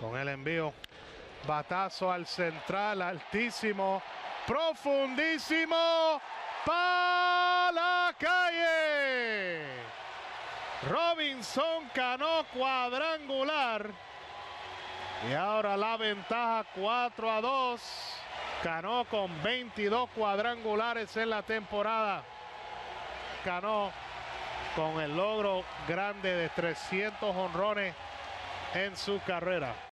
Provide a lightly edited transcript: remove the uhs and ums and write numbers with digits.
Con el envío, batazo al central, altísimo, profundísimo, para la calle. Robinson Cano, cuadrangular. Y ahora la ventaja 4-2. Cano con 22 cuadrangulares en la temporada. Cano con el logro grande de 300 jonrones en su carrera.